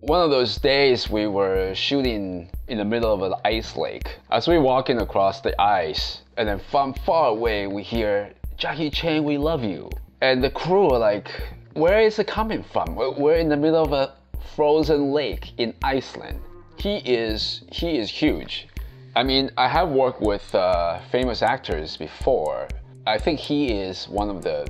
One of those days we were shooting in the middle of an ice lake. As we were walking across the ice, and then from far away we hear, "Jackie Chan, we love you." And the crew were like, where is it coming from? We're in the middle of a frozen lake in Iceland. He is huge. I mean, I have worked with famous actors before. I think he is one of the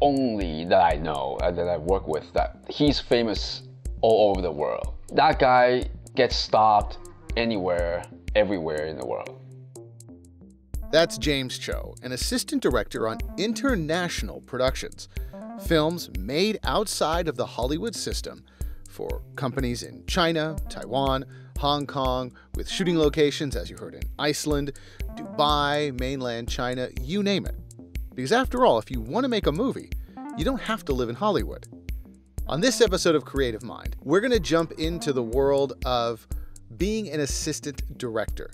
only that I know that I've worked with that he's famous all over the world. That guy gets stopped anywhere, everywhere in the world. That's James Cho, an assistant director on international productions, films made outside of the Hollywood system for companies in China, Taiwan, Hong Kong, with shooting locations, as you heard, in Iceland, Dubai, mainland China, you name it. Because after all, if you want to make a movie, you don't have to live in Hollywood. On this episode of Creative Mind, we're going to jump into the world of being an assistant director.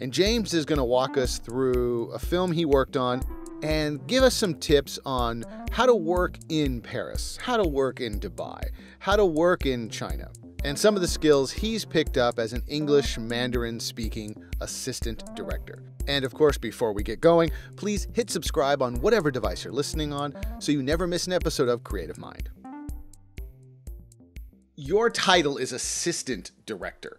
And James is going to walk us through a film he worked on and give us some tips on how to work in Paris, how to work in Dubai, how to work in China, and some of the skills he's picked up as an English Mandarin speaking assistant director. And of course, before we get going, please hit subscribe on whatever device you're listening on so you never miss an episode of Creative Mind. Your title is assistant director.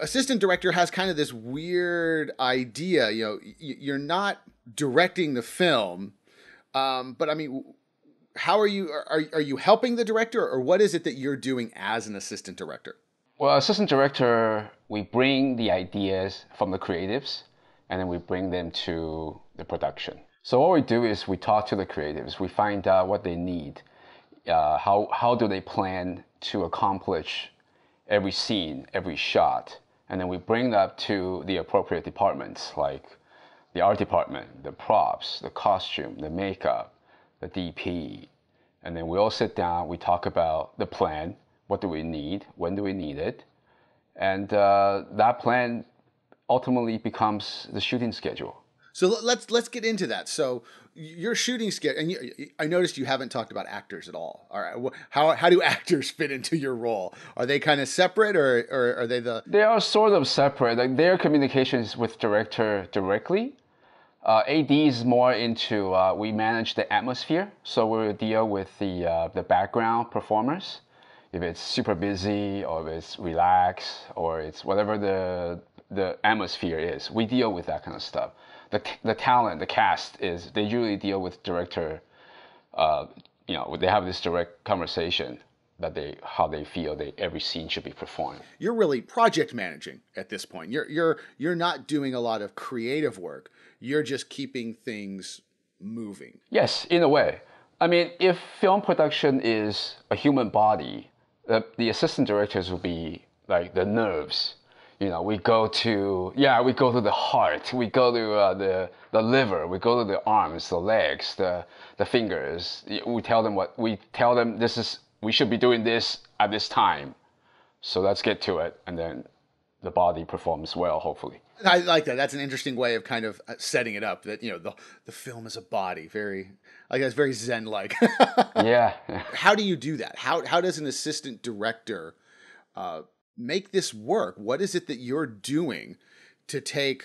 Assistant director has kind of this weird idea, you know, you're not directing the film, but I mean, how are you? Are you helping the director, or what is it that you're doing as an assistant director? Well, assistant director, we bring the ideas from the creatives, and then we bring them to the production. So what we do is we talk to the creatives, we find out what they need, how do they plan to accomplish every scene, every shot, and then we bring that to the appropriate departments, like the art department, the props, the costume, the makeup, the DP. And then we all sit down, we talk about the plan, what do we need, when do we need it, and that plan ultimately becomes the shooting schedule. So let's get into that. So your shooting schedule, and I noticed you haven't talked about actors at all. All right, well, how do actors fit into your role? Are they kind of separate, or are they the? They are sort of separate. Like their communications with director directly. AD is more into we manage the atmosphere, so we deal with the background performers. If it's super busy, or if it's relaxed, or it's whatever the atmosphere is, we deal with that kind of stuff. The talent, the cast, is they usually deal with director, you know, they have this direct conversation that how they feel every scene should be performed. You're really project managing at this point. You're not doing a lot of creative work. You're just keeping things moving. Yes, in a way. I mean, if film production is a human body, the assistant directors will be like the nerves. You know, we go to the heart, we go to the liver, we go to the arms, the legs, the fingers. We tell them we should be doing this at this time. So let's get to it, and then the body performs well, hopefully. I like that. That's an interesting way of kind of setting it up. That, you know, the film is a body. Very, I guess, very zen-like. Yeah. How do you do that? How does an assistant director make this work? What is it that you're doing to take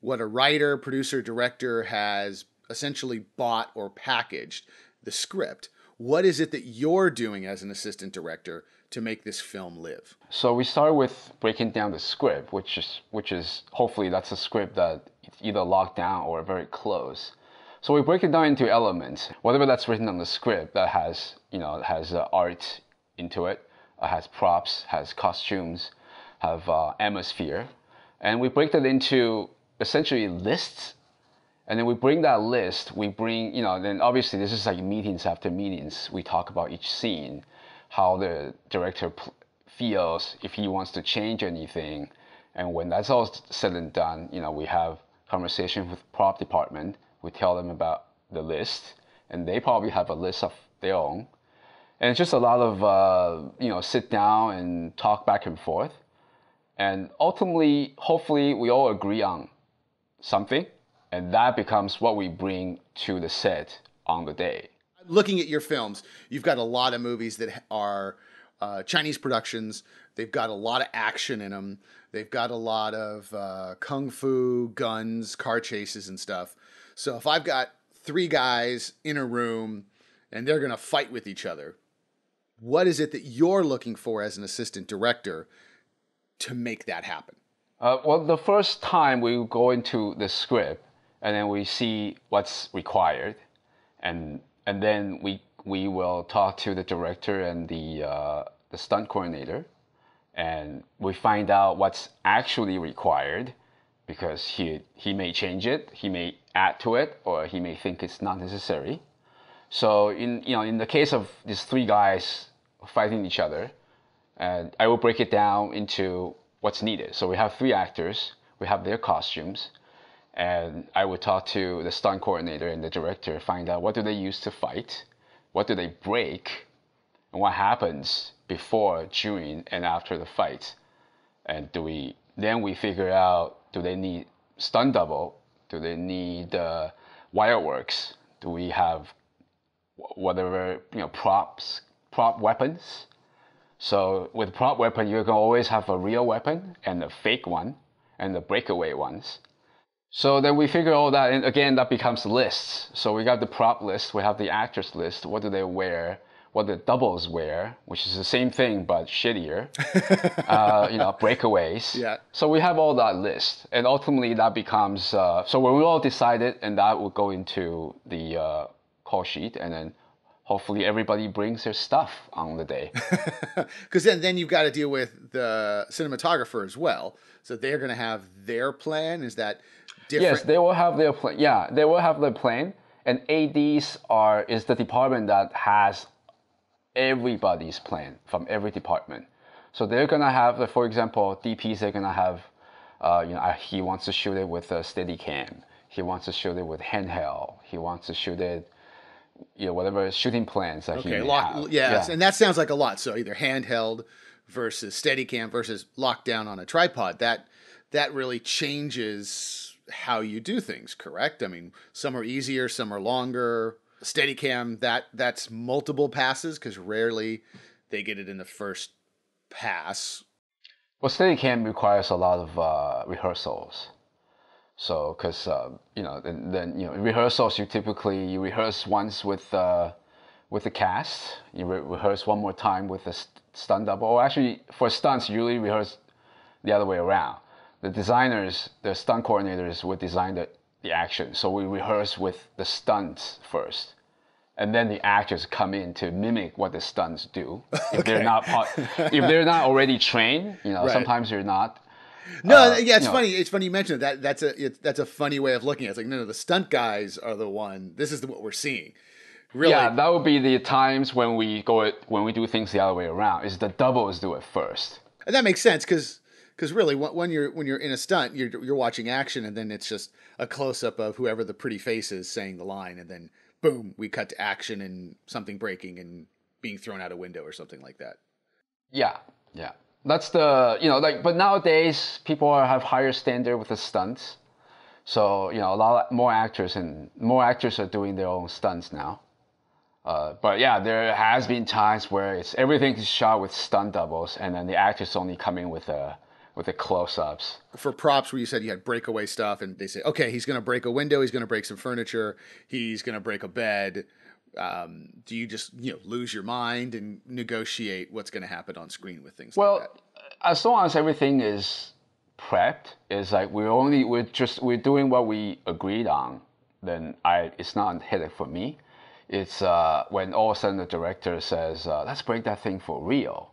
what a writer, producer, director has essentially bought or packaged, the script? What is it that you're doing as an assistant director to make this film live? So we start with breaking down the script, which is hopefully that's a script that it's either locked down or very close. So we break it down into elements. Whatever that's written on the script that has, you know, has art into it, has props, has costumes, have atmosphere. And we break that into essentially lists. And then we bring that list, you know, then obviously this is like meetings after meetings. We talk about each scene, how the director feels, if he wants to change anything. And when that's all said and done, you know, we have conversations with prop department. We tell them about the list, and they probably have a list of their own. And it's just a lot of, you know, sit down and talk back and forth. And ultimately, hopefully, we all agree on something. And that becomes what we bring to the set on the day. Looking at your films, you've got a lot of movies that are Chinese productions. They've got a lot of action in them. They've got a lot of kung fu, guns, car chases and stuff. So if I've got three guys in a room and they're going to fight with each other, what is it that you're looking for as an assistant director to make that happen? Well, the first time we go into the script and then we see what's required, and then we will talk to the director and the stunt coordinator, and we find out what's actually required, because he may change it, he may add to it, or he may think it's not necessary. So in the case of these three guys fighting each other, and I will break it down into what's needed. So we have three actors, we have their costumes, and I would talk to the stunt coordinator and the director, find out what do they use to fight, what do they break, and what happens before, during, and after the fight. And then we figure out, do they need stunt double? Do they need wireworks? Do we have whatever, prop weapons? So with prop weapon, you can always have a real weapon and a fake one and the breakaway ones. So then we figure all that, and again, that becomes lists. So we got the prop list, we have the actors list, what do they wear, what the doubles wear, which is the same thing but shittier, breakaways. Yeah. So we have all that list, and ultimately that becomes, so when we all decide it, and that will go into the call sheet, and then hopefully everybody brings their stuff on the day. Because then you've got to deal with the cinematographer as well. So they're going to have their plan. Is that different? Yes, they will have their plan. Yeah, they will have their plan. And ADs is the department that has everybody's plan from every department. So they're going to have, for example, DPs, they're going to have, he wants to shoot it with a Steadicam. He wants to shoot it with handheld. He wants to shoot it, whatever shooting plans that he may have. Yes, yeah. And that sounds like a lot. So either handheld versus Steadicam versus lockdown on a tripod. That really changes how you do things, correct? I mean, some are easier, some are longer. Steadicam, that's multiple passes, because rarely they get it in the first pass. Well, Steadicam requires a lot of rehearsals. So, because rehearsals, you rehearse once with the cast, you rehearse one more time with the stunt double. Or actually, for stunts, you usually rehearse the other way around. The designers, the stunt coordinators, would design the action, so we rehearse with the stunts first, and then the actors come in to mimic what the stunts do. If they're not already trained, right. Sometimes you're not. No, it's funny. It's funny you mentioned that. That's a funny way of looking at it. It's like, no, the stunt guys are the one. This is what we're seeing. Really, yeah, that would be the times when we do things the other way around. Is the doubles do it first, and that makes sense because really, when you're in a stunt, you're watching action, and then it's just a close up of whoever the pretty face is saying the line, and then boom, we cut to action and something breaking and being thrown out a window or something like that. Yeah, yeah. That's the, but nowadays people have higher standard with the stunts. So, a lot more actors are doing their own stunts now. But yeah, there has been times where everything is shot with stunt doubles, and then the actors only come in with the close-ups. For props, where you said you had breakaway stuff, and they say, okay, he's going to break a window, he's going to break some furniture, he's going to break a bed. Do you just lose your mind and negotiate what's going to happen on screen with things like that? Well, as long as everything is prepped, it's like we're doing what we agreed on. Then it's not a headache for me. It's when all of a sudden the director says, "Let's break that thing for real,"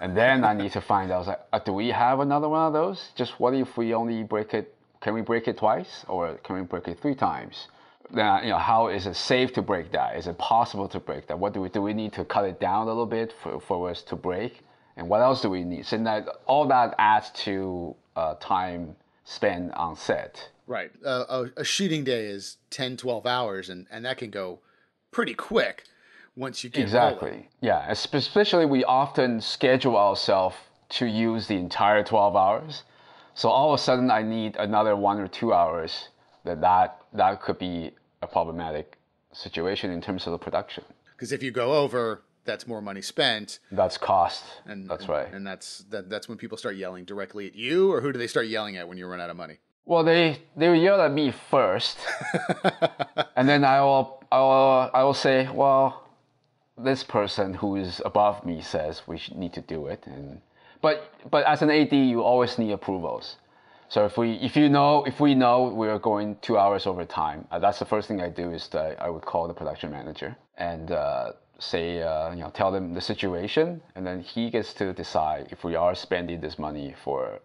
and then I need to find out, do we have another one of those? Just what if we only break it? Can we break it twice, or can we break it three times? How is it safe to break that? Is it possible to break that? What do we need to cut it down a little bit for us to break? And what else do we need? So that all that adds to time spent on set. Right. A shooting day is 10, 12 hours, and that can go pretty quick once you get exactly. Rolling. Yeah. Especially we often schedule ourselves to use the entire 12 hours. So all of a sudden I need another 1 or 2 hours. That could be a problematic situation in terms of the production. Because if you go over, that's more money spent. That's cost. And that's right. And that's when people start yelling directly at you, or who do they start yelling at when you run out of money? Well, they yell at me first, and then I will say, well, this person who is above me says we need to do it, and but as an AD, you always need approvals. So if we know we're going 2 hours over time, that's the first thing I do is that I would call the production manager and say, tell them the situation, and then he gets to decide if we are spending this money for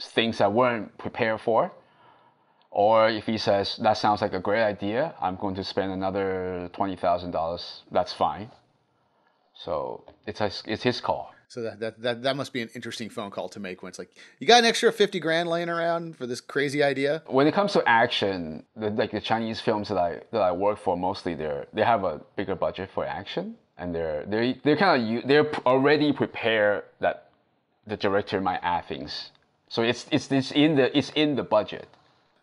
things I weren't prepared for, or if he says that sounds like a great idea, I'm going to spend another $20,000. That's fine. So it's his call. So that must be an interesting phone call to make when it's like, you got an extra 50 grand laying around for this crazy idea? When it comes to action, the Chinese films that I work for, mostly they have a bigger budget for action, and they're already prepared that the director might add things. So it's in the budget.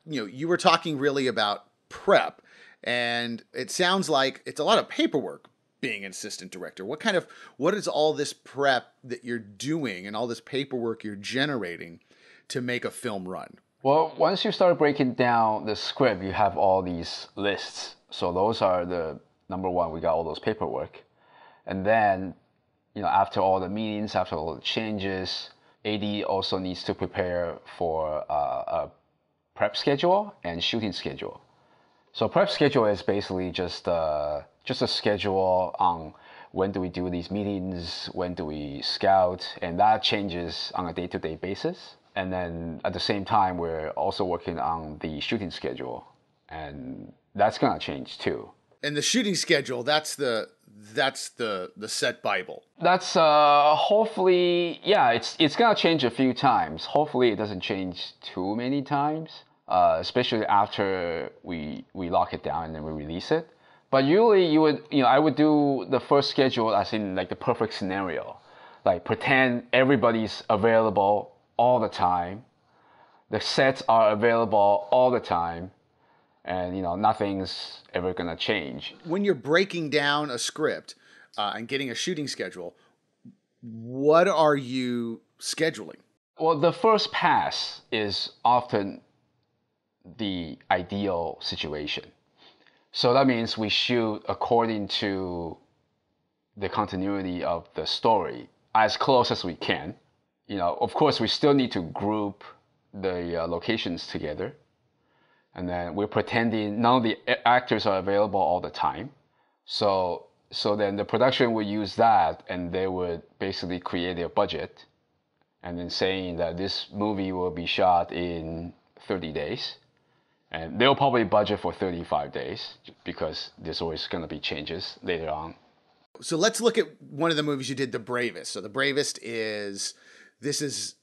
You were talking really about prep, and it sounds like it's a lot of paperwork being an assistant director. What is all this prep that you're doing and all this paperwork you're generating to make a film run? Well, once you start breaking down the script, you have all these lists. So those are the number one, we got all those paperwork. And then, after all the meetings, after all the changes, AD also needs to prepare for a prep schedule and shooting schedule. So prep schedule is basically just a schedule on when do we do these meetings, when do we scout, and that changes on a day-to-day basis. And then at the same time, we're also working on the shooting schedule, and that's gonna change too. And the shooting schedule, that's the set Bible. That's hopefully, yeah, it's gonna change a few times. Hopefully it doesn't change too many times, especially after we lock it down and then we release it. But usually I would do the first schedule as in like the perfect scenario, like pretend everybody's available all the time, the sets are available all the time, and nothing's ever gonna change. When you're breaking down a script and getting a shooting schedule, what are you scheduling? Well, the first pass is often the ideal situation. So that means we shoot according to the continuity of the story as close as we can. Of course, we still need to group the locations together. And then we're pretending none of the actors are available all the time. So then the production would use that, and they would basically create their budget and then saying that this movie will be shot in 30 days. And they'll probably budget for 35 days because there's always going to be changes later on. So let's look at one of the movies you did, The Bravest. So The Bravest is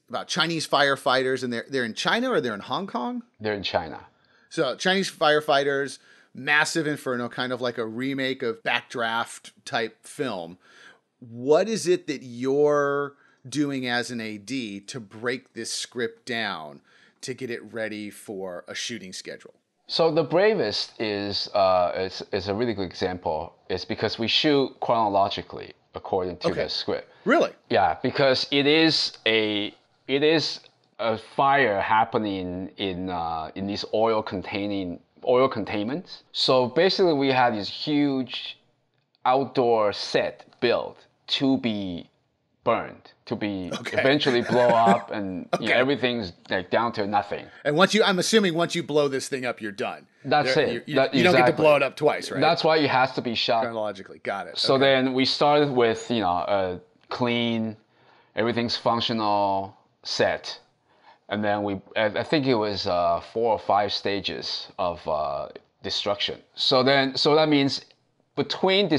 about Chinese firefighters, and they're in China, or they're in Hong Kong? They're in China. So Chinese firefighters, massive inferno, kind of like a remake of Backdraft type film. What is it that you're doing as an AD to break this script down to get it ready for a shooting schedule? So The Bravest is a really good example. It's because we shoot chronologically according to the script. Really? Yeah, because it is a fire happening in these oil containments. So basically, we had this huge outdoor set built to be burned, to be eventually blow up, and everything's like down to nothing. And I'm assuming once you blow this thing up, you're done. That's it. You don't get to blow it up twice, right? That's why it has to be shot chronologically. Got it. So then we started with a clean, everything's functional set, and then I think it was 4 or 5 stages of destruction. So that means between the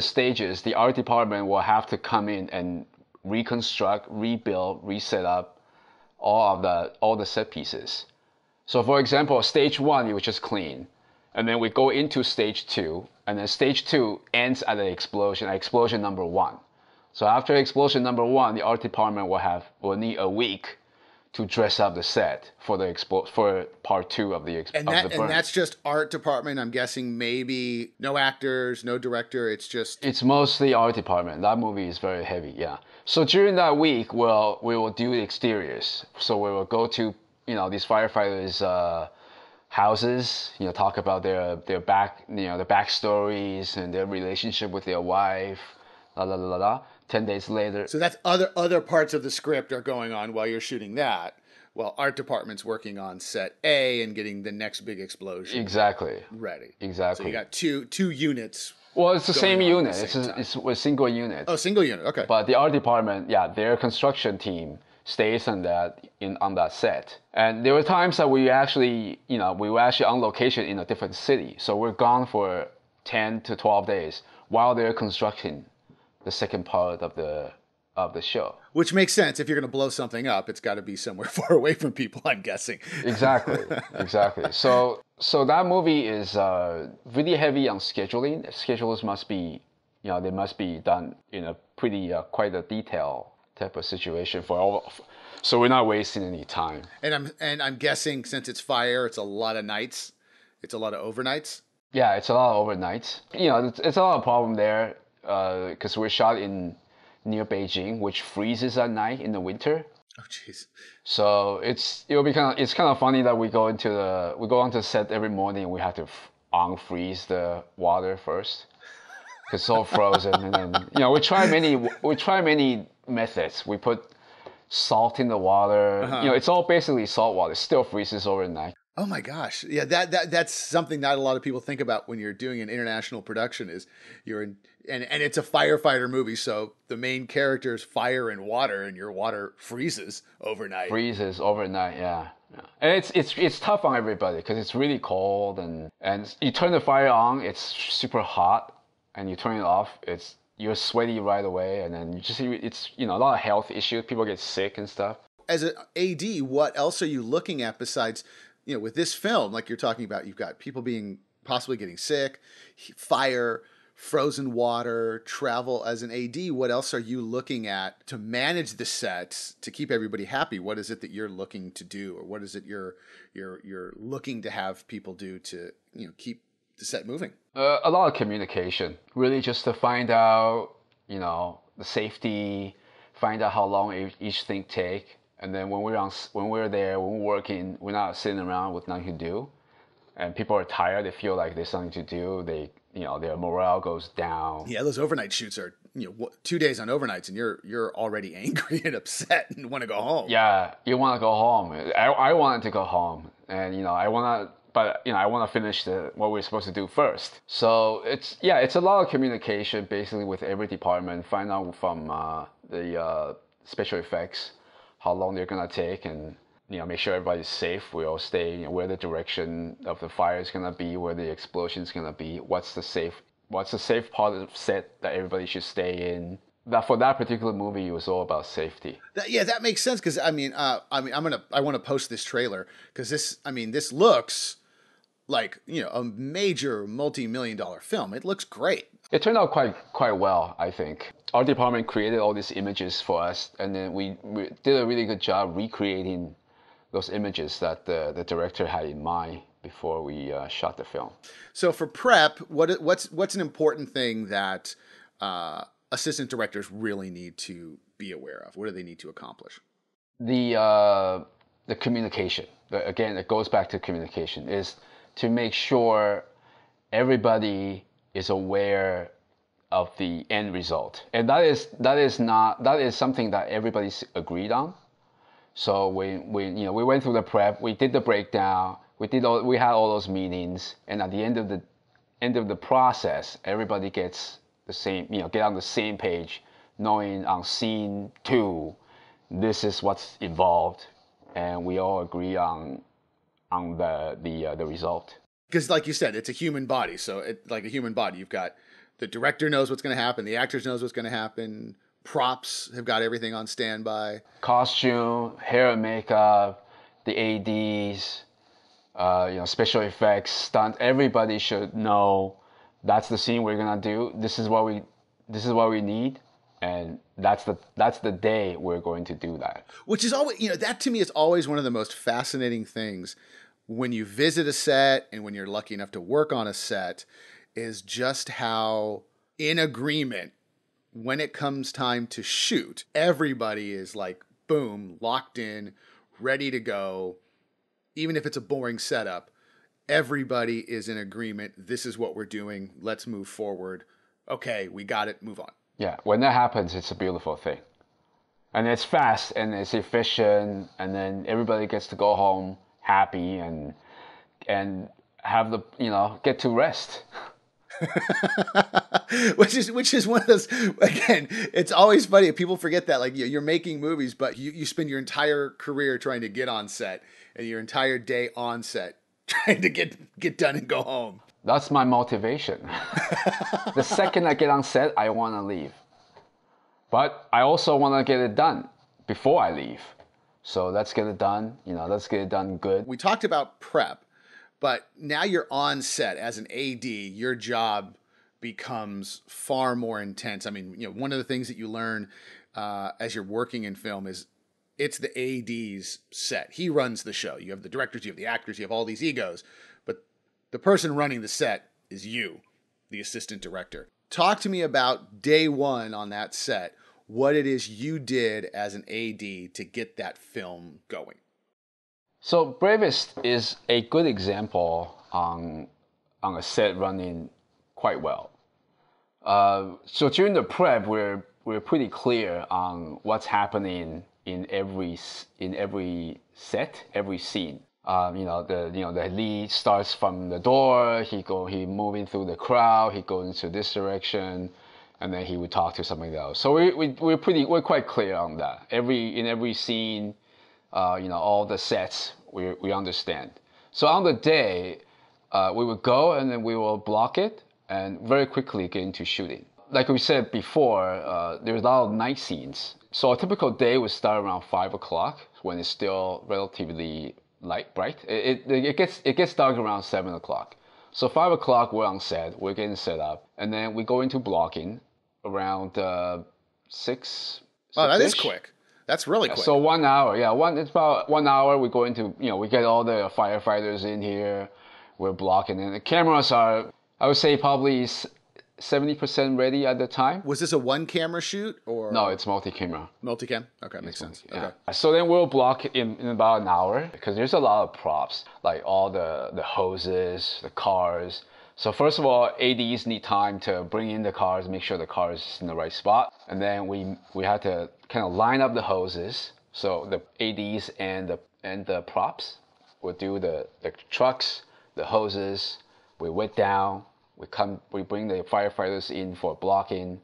stages, the art department will have to come in and reconstruct, rebuild, reset up all the set pieces. So for example, stage 1, it was just clean, and then we go into stage 2, and then stage 2 ends at explosion number 1. So after explosion number 1, the art department will need a week to dress up the set for the for part two of the burn. And that's just art department. I'm guessing maybe no actors, no director. It's just mostly art department. That movie is very heavy. Yeah. So during that week, well, we will do the exteriors. So we will go to these firefighters' houses. Talk about their the backstories and their relationship with their wife. 10 days later. So that's other parts of the script are going on while you're shooting that, while art department's working on set A and getting the next big explosion. Exactly. Ready. Exactly. So you got two units. Well, it's the same unit. It's a single unit. Oh, single unit. Okay. But the art department, yeah, their construction team stays on that set. And there were times that we actually, we were actually on location in a different city. So we're gone for 10 to 12 days while they're constructing the second part of the show. Which makes sense. If you're going to blow something up, it's got to be somewhere far away from people, I'm guessing. Exactly. Exactly. So that movie is really heavy on scheduling. Schedules must be, they must be done in a pretty, quite a detail type of situation for all. So we're not wasting any time. And I'm guessing since it's fire, it's a lot of nights. It's a lot of overnights. Yeah, it's a lot of overnights. It's a lot of problem there. Because we're shot near Beijing, which freezes at night in the winter. Oh, jeez. So it's kind of funny that we go onto set every morning and we have to unfreeze the water first because it's all frozen. And then we try many methods. We put salt in the water. Uh-huh. It's all basically salt water. It still freezes overnight. Oh my gosh. Yeah, that's something not a lot of people think about when you're doing an international production is and it's a firefighter movie, so the main character is fire and water, and your water freezes overnight. Yeah. And it's tough on everybody because it's really cold, and you turn the fire on, it's super hot, and you turn it off, you're sweaty right away, and then a lot of health issues, people get sick and stuff. As an AD, what else are you looking at besides with this film, like you're talking about, you've got people possibly getting sick, fire, frozen water, travel. As an AD, what else are you looking at to manage the sets to keep everybody happy? What is it that you're looking to do, or what is it you're looking to have people do to keep the set moving? A lot of communication, really, just to find out the safety, find out how long each thing takes. And then when we're working, we're not sitting around with nothing to do, and people are tired. They feel like there's something to do. They, their morale goes down. Yeah, those overnight shoots are 2 days on overnights, and you're already angry and upset and want to go home. Yeah, you want to go home. I wanted to go home, and I want to finish what we're supposed to do first. So it's a lot of communication basically with every department. Find out from the special effects how long they're gonna take, and make sure everybody's safe. We all stay where the direction of the fire is gonna be, where the explosion is gonna be. What's the safe part of the set that everybody should stay in? For that particular movie, it was all about safety. That makes sense because I want to post this trailer because this looks like a major multi-million-dollar film. It looks great. It turned out quite well, I think. Our department created all these images for us, and then we did a really good job recreating those images that the director had in mind before we shot the film. So for prep, what's an important thing that assistant directors really need to be aware of? What do they need to accomplish? The communication. Again, it goes back to communication, is to make sure everybody is aware of the end result, and that is something that everybody's agreed on. So we went through the prep, we did the breakdown, we had all those meetings, and at the end of the process, everybody gets the same, get on the same page, knowing on scene 2, this is what's involved, and we all agree on the result. Because like you said, it's a human body. So like a human body, you've got the director knows what's going to happen. The actors knows what's going to happen. Props have got everything on standby. Costume, hair and makeup, the ADs, special effects, stunt. Everybody should know that's the scene we're going to do. This is what we need. And that's the day we're going to do that. Which is always, that to me is always one of the most fascinating things when you visit a set and when you're lucky enough to work on a set, is just how in agreement when it comes time to shoot, everybody is like, boom, locked in, ready to go. Even if it's a boring setup, everybody is in agreement. This is what we're doing. Let's move forward. Okay, we got it. Move on. Yeah, when that happens, it's a beautiful thing. And it's fast and it's efficient, and then everybody gets to go home happy and have the, get to rest. which is one of those, again, it's always funny. People forget that, like, you're making movies, but you spend your entire career trying to get on set and your entire day on set trying to get done and go home. That's my motivation. The second I get on set, I want to leave. But I also want to get it done before I leave. So let's get it done. Let's get it done good. We talked about prep, but now you're on set as an AD, your job becomes far more intense. I mean, one of the things that you learn as you're working in film is it's the AD's set. He runs the show. You have the directors, you have the actors, you have all these egos, but the person running the set is you, the assistant director. Talk to me about day one on that set, what it is you did as an AD to get that film going. So Bravest is a good example on a set running quite well. So during the prep, we're pretty clear on what's happening in every set, every scene. The lead starts from the door. He moving through the crowd. He goes into this direction, and then he would talk to somebody else. So we're quite clear on that. In every scene. All the sets, we understand. So on the day, we would go and then we will block it and very quickly get into shooting. Like we said before, there's a lot of night scenes. So a typical day would start around 5 o'clock when it's still relatively light, bright. It gets dark around 7 o'clock. So 5 o'clock, we're on set, we're getting set up, and then we go into blocking around 6. Oh, that is quick. That's really quick. So 1 hour, it's about 1 hour. We go into, we get all the firefighters in here. We're blocking, and the cameras are, I would say, probably 70% ready at the time. Was this a one-camera shoot or? No, it's multi-camera. Multi-cam. Okay, makes sense. Yeah. Okay. So then we'll block in about an hour because there's a lot of props, like all the hoses, the cars. So first of all, ADs need time to bring in the cars, make sure the car is in the right spot. And then we had to kind of line up the hoses. So the ADs and the props will do the trucks, the hoses. We wet down, we bring the firefighters in for blocking.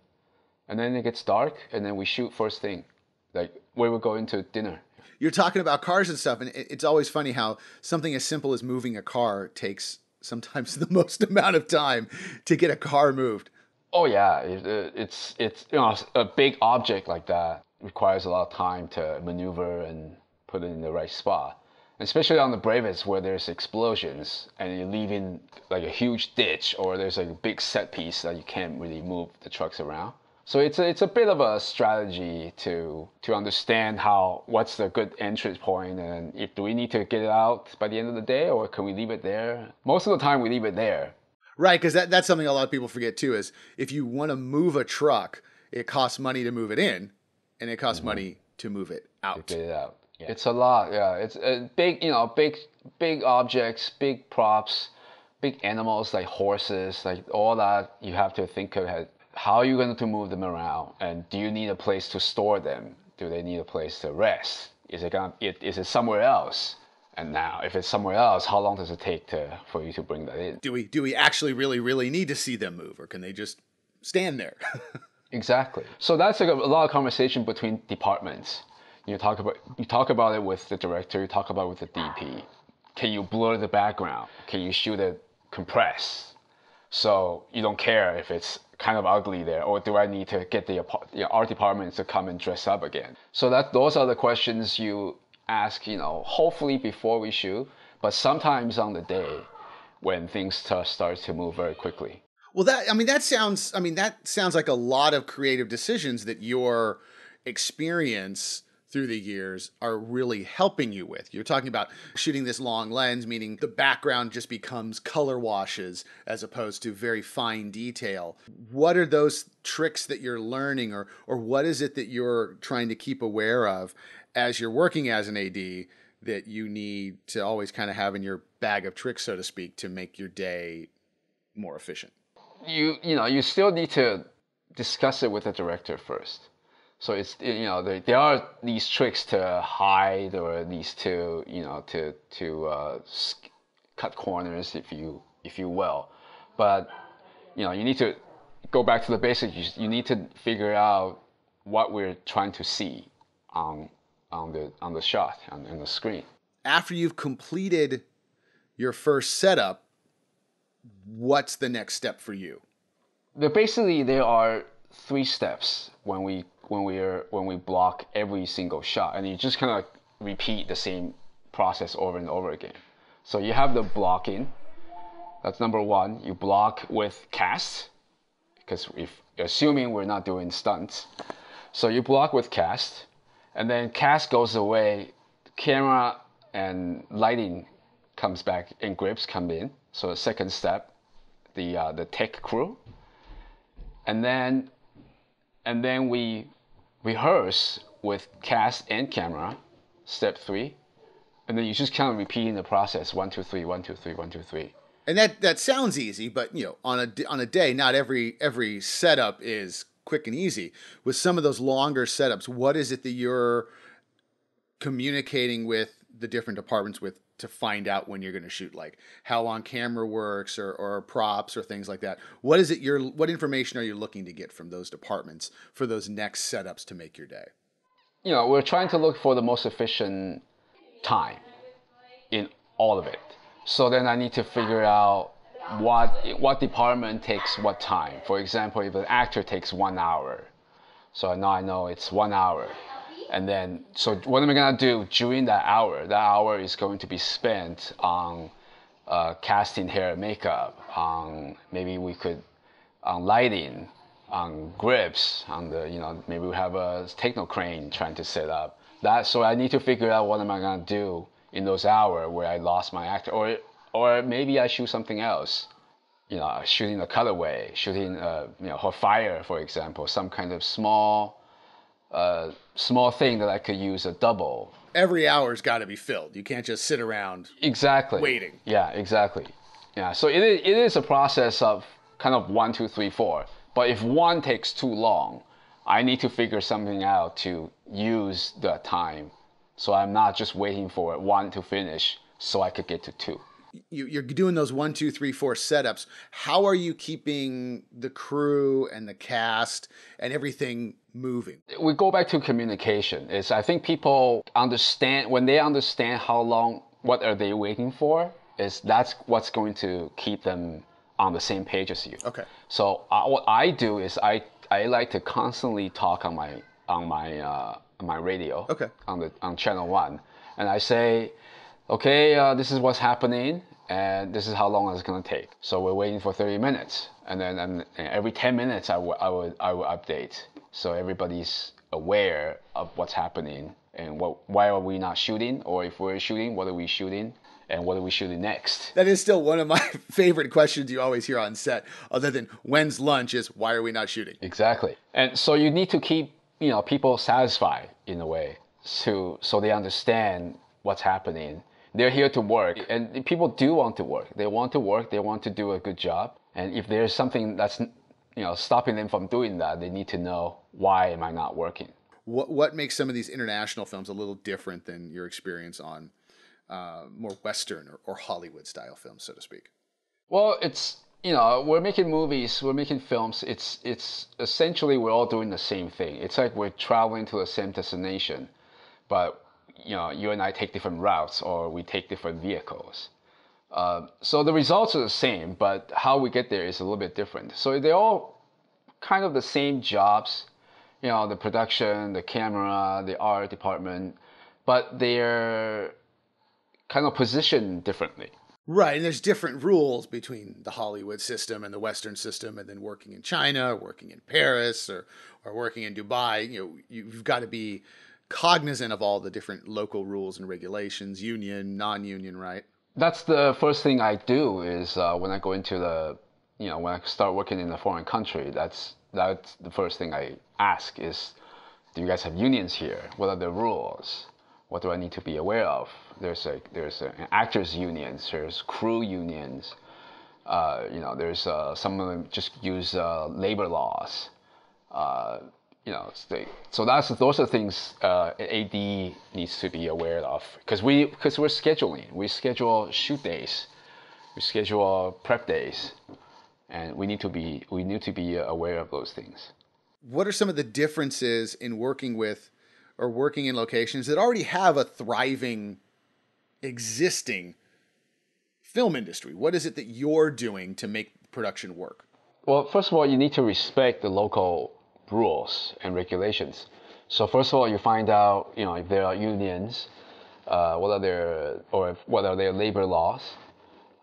And then it gets dark and then we shoot first thing. Like we would go into dinner. You're talking about cars and stuff, and it's always funny how something as simple as moving a car takes sometimes the most amount of time to get a car moved. Oh yeah, it's a big object like that requires a lot of time to maneuver and put it in the right spot. Especially on the Bravest where there's explosions and you're leaving like a huge ditch or there's like a big set piece that you can't really move the trucks around. So it's a bit of a strategy to understand what's the good entrance point and do we need to get it out by the end of the day or can we leave it there? Most of the time we leave it there. Right, because that's something a lot of people forget too is if you want to move a truck, it costs money to move it in and it costs money to move it out. To get it out. Yeah. It's a lot, yeah. It's a big, big objects, big props, big animals like horses, like all that you have to think ahead. How are you going to move them around? And do you need a place to store them? Do they need a place to rest? Is it somewhere else? And now, if it's somewhere else, how long does it take for you to bring that in? Do we actually really, really need to see them move? Or can they just stand there? Exactly. So that's like a lot of conversation between departments. You talk about it with the director, you talk about it with the DP. Can you blur the background? Can you shoot it compressed? So you don't care if it's kind of ugly there, or do I need to get the art department to come and dress up again? So those are the questions you ask, hopefully before we shoot, but sometimes on the day when things start to move very quickly. Well, that sounds like a lot of creative decisions that your experience through the years are really helping you with. You're talking about shooting this long lens, meaning the background just becomes color washes as opposed to very fine detail. What are those tricks that you're learning, or what is it that you're trying to keep aware of as you're working as an AD that you need to always kind of have in your bag of tricks, so to speak, to make your day more efficient? You still need to discuss it with the director first. So it's, there are these tricks to hide, or these to, cut corners, if you will. But, you need to go back to the basics. You need to figure out what we're trying to see on the shot, on the screen. After you've completed your first setup, what's the next step for you? There are 3 steps when we block every single shot, and you just kind of repeat the same process over and over again. So you have the blocking. That's number 1. You block with cast, because assuming we're not doing stunts, so you block with cast, and then cast goes away, camera and lighting comes back, and grips come in. So the second step, the tech crew, and then we rehearse with cast and camera, step 3. And then you just kind of repeating the process, 1, 2, 3, 1, 2, 3, 1, 2, 3. And that sounds easy, but on a day, not every setup is quick and easy. With some of those longer setups, what is it that you're communicating with the different departments with to find out when you're going to shoot, like how on camera works, or props or things like that? What is it what information are you looking to get from those departments for those next setups to make your day? We're trying to look for the most efficient time in all of it. So then I need to figure out what department takes what time. For example, if an actor takes 1 hour, so now I know it's 1 hour. And then, so what am I going to do during that hour? That hour is going to be spent on casting, hair and makeup, on lighting, on grips, on the, maybe we have a techno crane trying to set up. So I need to figure out what am I going to do in those hours where I lost my actor, or maybe I shoot something else, shooting a colorway, shooting, fire, for example, some kind of small thing that I could use a double. Every hour's got to be filled. You can't just sit around waiting. Yeah, exactly. Yeah, so it is a process of kind of 1, 2, 3, 4. But if 1 takes too long, I need to figure something out to use the time, so I'm not just waiting for 1 to finish so I could get to 2. You're doing those 1, 2, 3, 4 setups. How are you keeping the crew and the cast and everything moving? We go back to communication. I think people understand, when they understand how long, what are they waiting for, that's what's going to keep them on the same page as you. Okay. So what I do is I like to constantly talk on my radio. Okay. On channel 1, and I say, okay, this is what's happening, and this is how long it's going to take. So we're waiting for 30 minutes, and then every 10 minutes I will update, so everybody's aware of what's happening and why are we not shooting, or if we're shooting, what are we shooting, and what are we shooting next? That is still one of my favorite questions you always hear on set, other than when's lunch, is why are we not shooting? Exactly. And so you need to keep people satisfied in a way, so they understand what's happening. They're here to work, and people do want to work. They want to work, they want to do a good job. And if there's something that's stopping them from doing that, they need to know, why am I not working? What makes some of these international films a little different than your experience on more Western or Hollywood style films, so to speak? Well, it's, we're making movies, we're making films. It's essentially we're all doing the same thing. It's like we're traveling to the same destination, but you and I take different routes, or we take different vehicles. So the results are the same, but how we get there is a little bit different. So they're all kind of the same jobs, the production, the camera, the art department, but they're kind of positioned differently. Right, and there's different rules between the Hollywood system and the Western system, and then working in China or working in Paris or working in Dubai. You know, you've got to be cognizant of all the different local rules and regulations, union, non-union, right? That's the first thing I do is when I go into the, you know, when I start working in a foreign country, that's the first thing I ask is, do you guys have unions here? What are the rules? What do I need to be aware of? There's actors' unions, there's crew unions, you know, there's some of them just use labor laws, you know. So those are things AD needs to be aware of, because we're scheduling, we schedule shoot days, we schedule prep days, and we need to be aware of those things. What are some of the differences in working with or working in locations that already have a thriving existing film industry? What is it that you're doing to make production work? Well, first of all, you need to respect the local rules and regulations. So first of all, you find out, you know, if there are unions, what are their labor laws,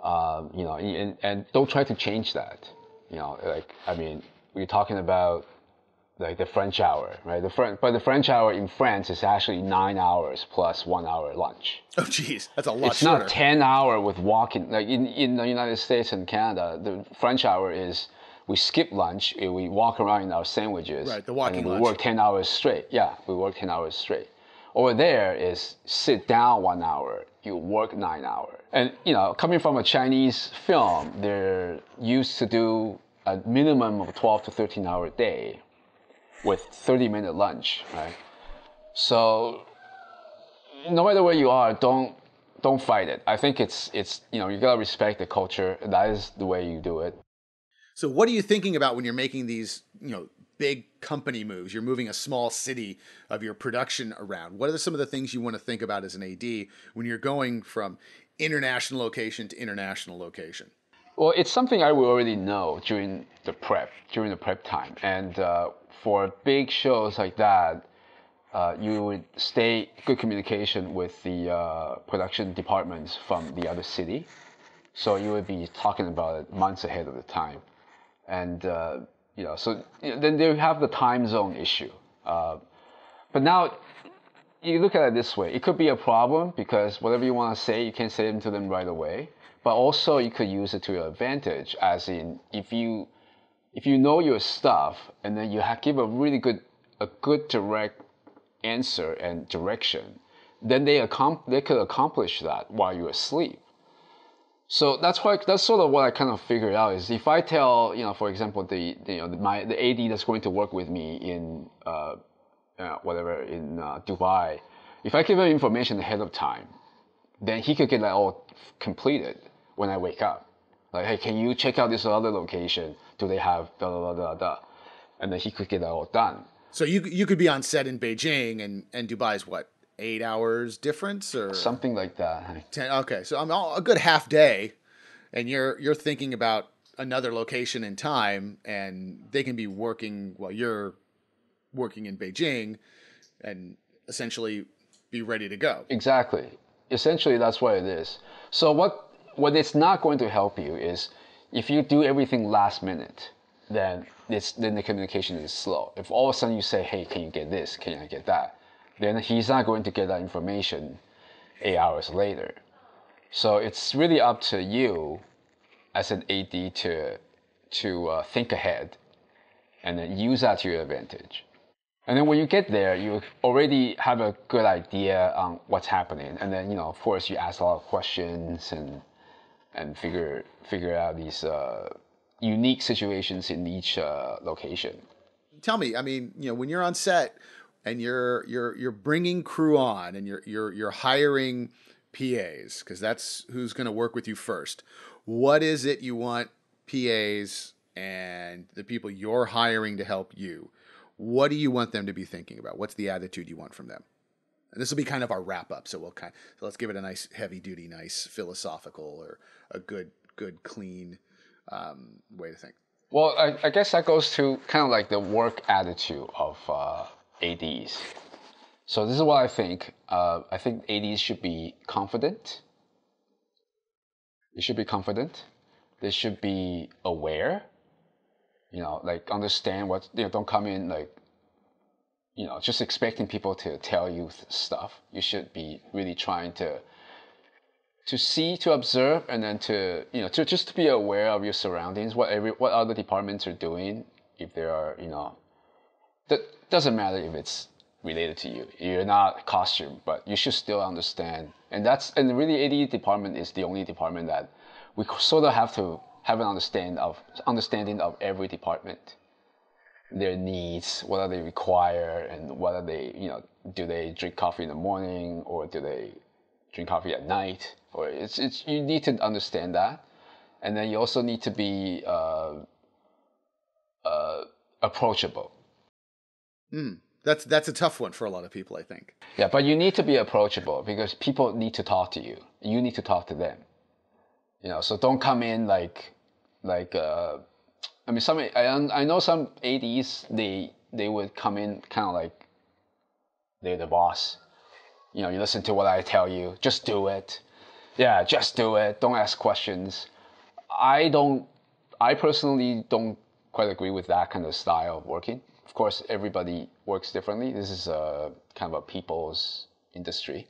you know, and don't try to change that. You know, like, I mean, we're talking about like the French hour, right? But the French hour in France is actually 9 hours plus 1 hour lunch. Oh, geez, that's a lot. It's shorter. Not 10 hour with walking. Like in the United States and Canada, the French hour is we skip lunch, we walk around in our sandwiches, right? The walking and we lunch. Work 10 hours straight. Yeah, we work 10 hours straight. Over there is sit down 1 hour, you work 9 hours. And you know, coming from a Chinese film, they're used to do a minimum of 12 to 13 hour day, with 30-minute lunch, right? So no matter where you are, don't fight it. I think it's you know, you gotta respect the culture. That is the way you do it. So what are you thinking about when you're making these, you know, big company moves? You're moving a small city of your production around. What are some of the things you want to think about as an AD when you're going from international location to international location? Well, it's something I will already know during the prep time. And for big shows like that, you would stay good communication with the production departments from the other city. So you would be talking about it months ahead of the time. And you know, so then they have the time zone issue. But now you look at it this way. It could be a problem because whatever you want to say, you can't say it to them right away. But also you could use it to your advantage, as in if you know your stuff and then you give a really good direct answer and direction, then they could accomplish that while you're asleep. So that's sort of what I kind of figured out is, if I tell, you know, for example, the AD that's going to work with me in Dubai, if I give her information ahead of time, then he could get that all completed when I wake up. Like, hey, can you check out this other location? Do they have da da da da da? And then he could get that all done. So you could be on set in Beijing and Dubai's what, 8 hours difference or something like that. 10, okay, so I'm a good half day, and you're thinking about another location in time, and they can be working while you're working in Beijing, and essentially be ready to go. Exactly. Essentially, that's what it is. So what it's not going to help you is if you do everything last minute, then the communication is slow. If all of a sudden you say, hey, can you get this? Can I get that? Then he's not going to get that information 8 hours later. So it's really up to you as an AD to think ahead and then use that to your advantage. And then when you get there, you already have a good idea on what's happening. And then, you know, of course, you ask a lot of questions and figure out these unique situations in each location. Tell me, I mean, you know, when you're on set and you're bringing crew on and you're hiring PAs, because that's who's going to work with you first. What is it you want PAs and the people you're hiring to help you? What do you want them to be thinking about? What's the attitude you want from them? And this will be kind of our wrap up. So so let's give it a nice heavy duty, nice philosophical, or a good clean way to think. Well, I guess that goes to kind of like the work attitude of ADs. So this is what I think. I think ADs should be confident. They should be confident. They should be aware. You know, like understand what, you know, don't come in like, you know, just expecting people to tell you stuff. You should be really trying to see, to observe, and then to, you know, to just be aware of your surroundings, what other departments are doing, if there are, you know, that doesn't matter if it's related to you. You're not costume, but you should still understand. And that's, and really AD department is the only department that we sort of have to have an understanding of every department, their needs, what are they require, and what are they, you know, do they drink coffee in the morning, or do they drink coffee at night, or it's you need to understand that. And then you also need to be approachable. That's a tough one for a lot of people, I think. Yeah, but you need to be approachable because people need to talk to you. You need to talk to them. You know, so don't come in like I mean, I know some ADs, they would come in kind of like they're the boss. You know, you listen to what I tell you, just do it. Yeah, just do it. Don't ask questions. I personally don't quite agree with that kind of style of working. Of course, everybody works differently. This is a kind of a people's industry.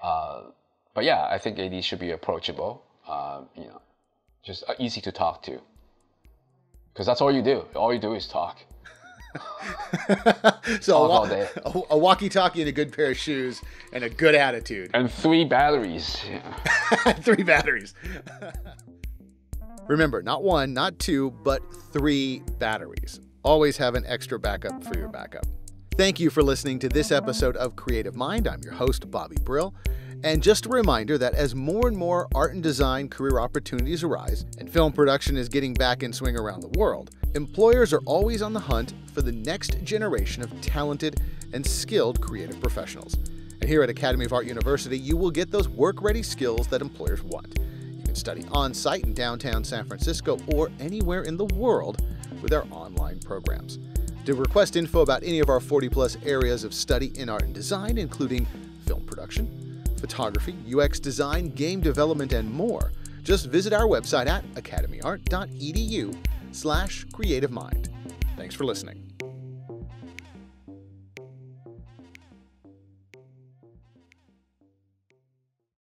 But yeah, I think AD should be approachable, you know, just easy to talk to. Because that's all you do. All you do is talk. So all day. A walkie-talkie and a good pair of shoes and a good attitude. And 3 batteries. Yeah. 3 batteries. Remember, not 1, not 2, but 3 batteries. Always have an extra backup for your backup. Thank you for listening to this episode of Creative Mind. I'm your host, Bobby Brill. And just a reminder that as more and more art and design career opportunities arise and film production is getting back in swing around the world, employers are always on the hunt for the next generation of talented and skilled creative professionals. And here at Academy of Art University, you will get those work-ready skills that employers want. You can study on-site in downtown San Francisco or anywhere in the world with our online programs. To request info about any of our 40-plus areas of study in art and design, including film production, photography, UX design, game development, and more, just visit our website at academyart.edu/creativemind. Thanks for listening.